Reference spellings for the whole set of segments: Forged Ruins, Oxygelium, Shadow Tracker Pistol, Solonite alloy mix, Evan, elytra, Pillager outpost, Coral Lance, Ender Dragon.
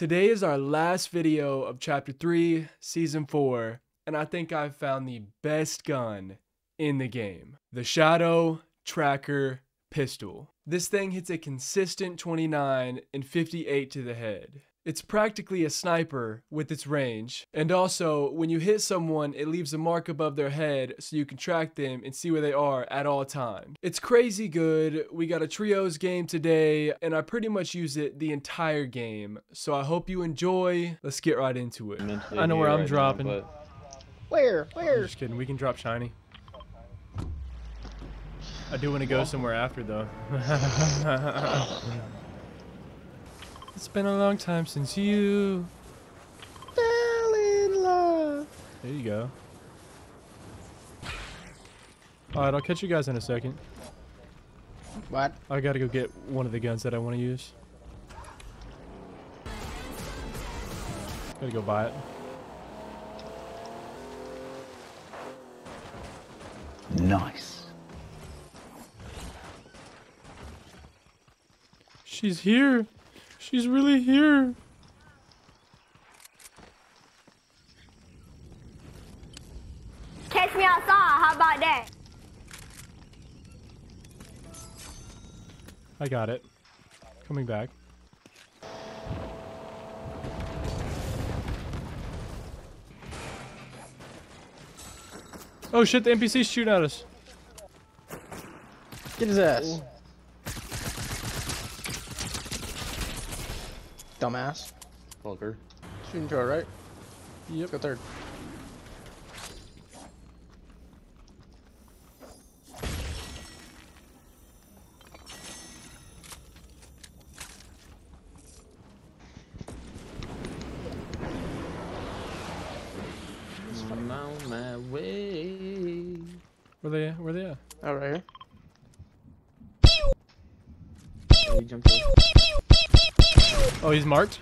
Today is our last video of Chapter 3, Season 4, and I think I've found the best gun in the game. The Shadow Tracker Pistol. This thing hits a consistent 29 and 58 to the head. It's practically a sniper with its range, and also, when you hit someone, it leaves a mark above their head so you can track them and see where they are at all times. It's crazy good. We got a trios game today, and I pretty much use it the entire game, so I hope you enjoy. Let's get right into it. I know where I'm dropping. Where? I'm just kidding. We can drop shiny. I do want to go somewhere after, though. It's been a long time since you fell in love. There you go. Alright, I'll catch you guys in a second. What? I gotta go get one of the guns that I want to use. Gotta go buy it. Nice. She's here. She's really here. Catch me outside, how about that? I got it. Coming back. Oh shit, the NPC's shooting at us. Get his ass. Dumbass. Bunker. Shooting to our right. Yep. Let's go third. I'm on my way. Where they at? Oh, right here. He jumped in. Oh, he's marked.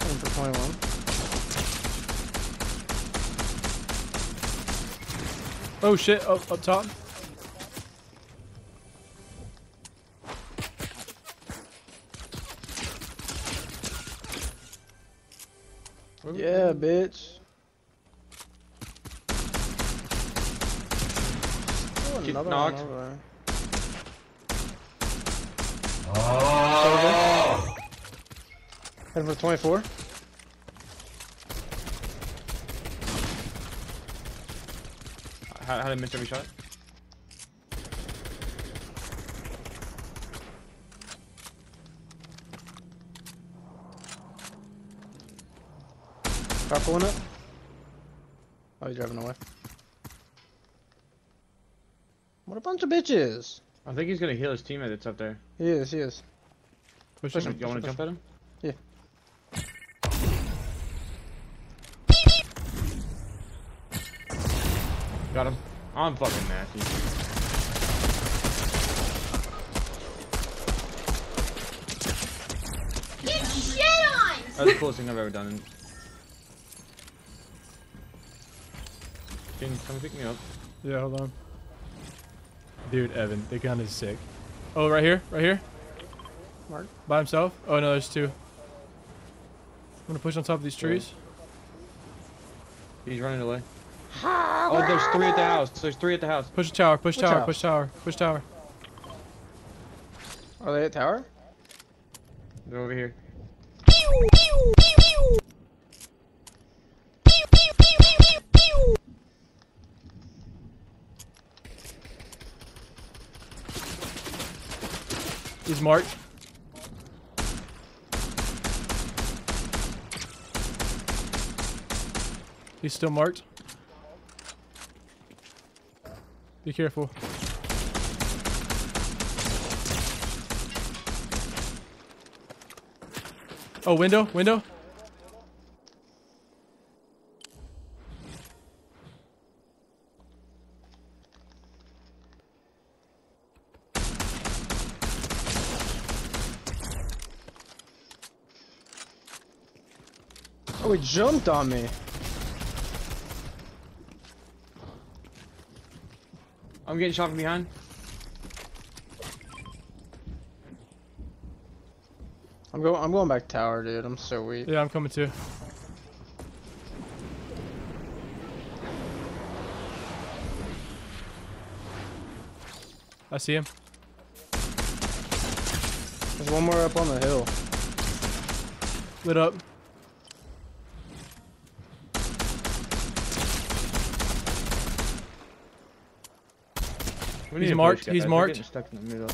Going for 21. Oh shit! Oh, up top. Yeah, bitch. Oh, get knocked. Oh. Heading for 24. How did I miss every shot? Car pulling up. Oh, he's driving away. What a bunch of bitches! I think he's gonna heal his teammate that's up there. He is. Push him. You wanna jump at him? Yeah. Got him. I'm fucking nasty. Get shit on! That's the coolest thing I've ever done. Can you come pick me up? Yeah, hold on. Dude, Evan, the gun is sick. Oh, right here. Mark. By himself? Oh, no, there's two. I'm going to push on top of these trees. He's running away. Oh, there's three at the house. Push the tower, push tower. Are they at tower? They're over here. He's marked. He's still marked. Be careful. Oh, window. Oh, he jumped on me. I'm getting shot from behind. I'm going back tower, dude. I'm so weak. Yeah, I'm coming too. I see him. There's one more up on the hill. Lit up. He's marked. He's marked. He's stuck in the middle.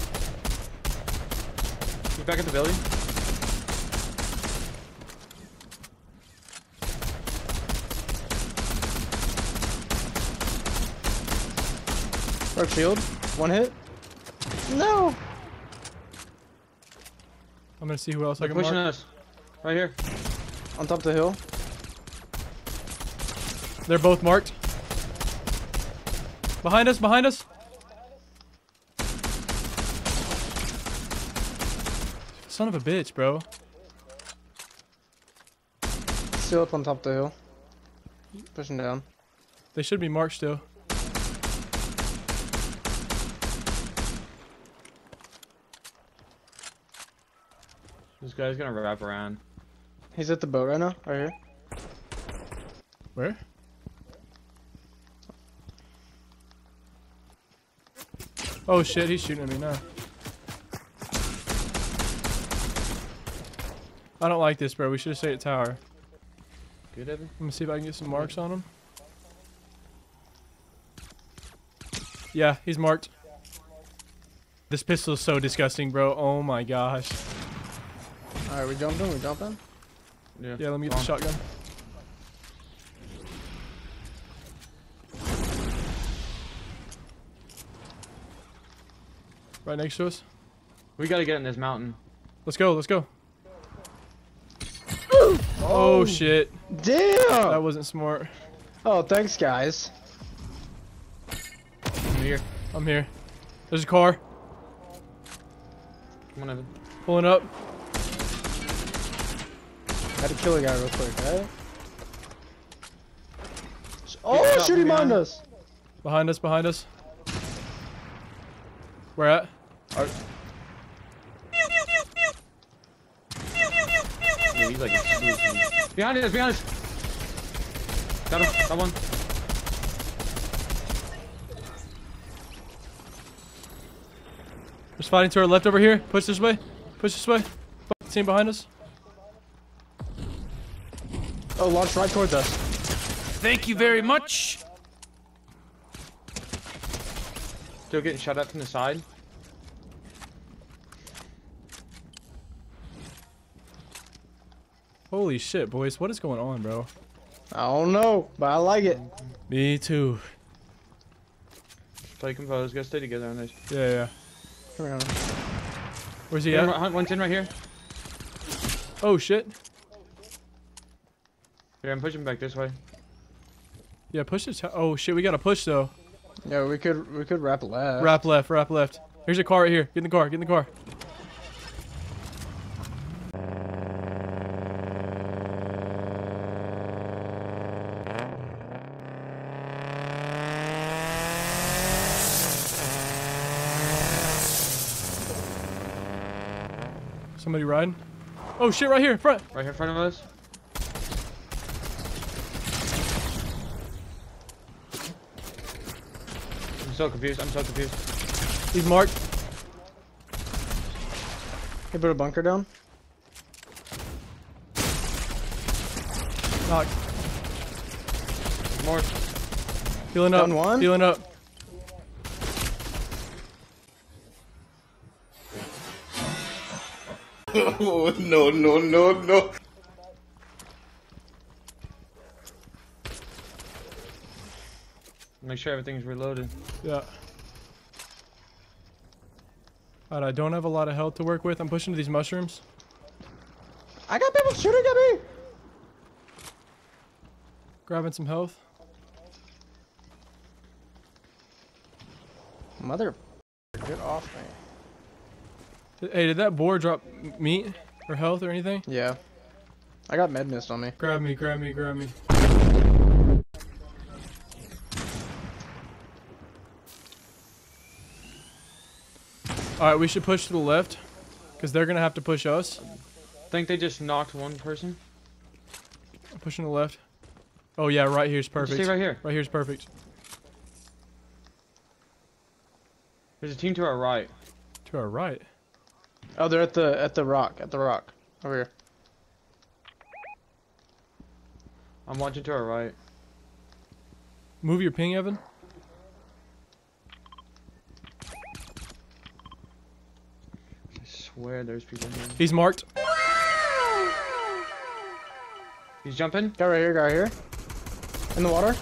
He's back at the building. Dark shield. One hit. No. I'm gonna see who else I can mark. They're pushing us. Right here. On top of the hill. They're both marked. Behind us. Behind us. Son of a bitch, bro. Still up on top of the hill. Pushing down. They should be marked still. This guy's gonna wrap around. He's at the boat right now, right here. Where? Oh shit, he's shooting at me now. I don't like this, bro. We should have stayed at tower. Good, Evan. Let me see if I can get some marks on him. Yeah, he's marked. This pistol is so disgusting, bro. Oh my gosh. Alright, we jumped him. Yeah, let me get the shotgun. Right next to us. We gotta get in this mountain. Let's go. Let's go. Oh shit. Damn! That wasn't smart. Oh, thanks guys. I'm here. I'm here. There's a car. Come on, Evan. Pulling up. I had to kill a guy real quick, right? Oh, shooting behind us! Behind us, behind us. Where at? He's like, behind us, behind us! Got him, got one. We're spotting to our left over here. Push this way. Push this way. Fuck, team behind us. Oh, launch right towards us. Thank you very much. Still getting shot at from the side. Holy shit, boys. What is going on, bro? I don't know, but I like it. Me too. Play composed. Gotta stay together on this. Yeah. Come here. Where's he at? One's in right here. Oh, shit. Yeah, I'm pushing back this way. Yeah, push this. Oh, shit. We gotta push, though. Yeah, we could wrap left. Wrap left. Wrap left. Here's a car right here. Get in the car. Get in the car. Somebody riding? Oh shit, right here, in front! Right here in front of us. I'm so confused, I'm so confused. He's marked. He put a bunker down. Knocked. More. Healing up, one. Healing up. Oh, no. Make sure everything's reloaded. Yeah. Alright, I don't have a lot of health to work with. I'm pushing to these mushrooms. I got people shooting at me! Grabbing some health. Mother... Get off me. Hey, did that boar drop meat or health or anything? Yeah. I got med mist on me. Grab me, grab me, grab me. Alright, we should push to the left. Because they're going to have to push us. think they just knocked one person. I'm pushing the left. Oh yeah, right here's perfect. Stay right here. Right here's perfect. There's a team to our right. To our right. Oh, they're at the rock over here. I'm watching to our right. Move your ping, Evan. I swear there's people in here. He's marked. He's jumping. Guy right here, guy right here. In the water.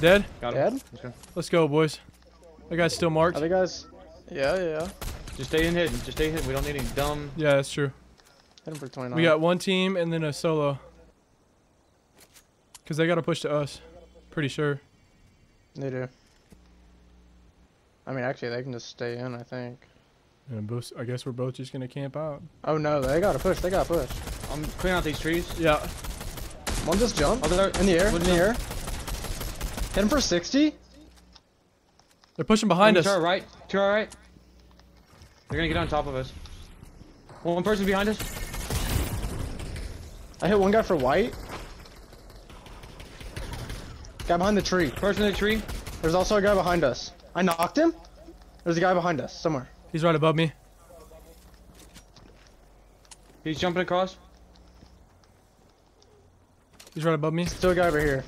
Dead. Got him. Dead. Okay. Let's go, boys. That guy's still marked. Other guys. Yeah, yeah. Just stay in hidden. Just stay hidden. We don't need any dumb. Yeah, that's true. Hit him for 29. We got one team and then a solo. Because they got to push to us. Pretty sure. They do. I mean, actually, they can just stay in, I think. And both, I guess we're both just going to camp out. Oh, no. They got to push. They got to push. I'm clearing out these trees. Yeah. One just jumped. Other in the air. In the air. Hit him for 60. They're pushing behind us. To our right. To our right. They're going to get on top of us. One person behind us. I hit one guy for white. Guy behind the tree. Person in the tree. There's also a guy behind us. I knocked him. There's a guy behind us somewhere. He's right above me. He's jumping across. He's right above me. Still a guy over here.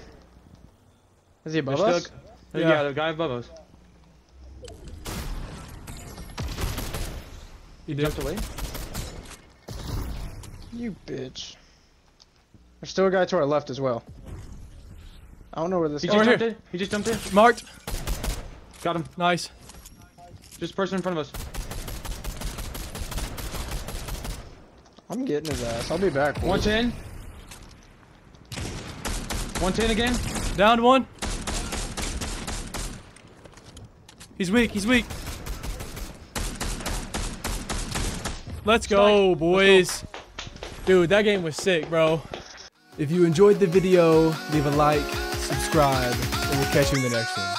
Is he above us? Yeah, the guy above us. He jumped away. You bitch. There's still a guy to our left as well. I don't know where this guy is. He just jumped in. Marked. Got him. Nice. Just a person in front of us. I'm getting his ass. I'll be back. 110. 110 again. Down one. He's weak. He's weak. Let's go, boys. Dude, that game was sick, bro. If you enjoyed the video, leave a like, subscribe, and we'll catch you in the next one.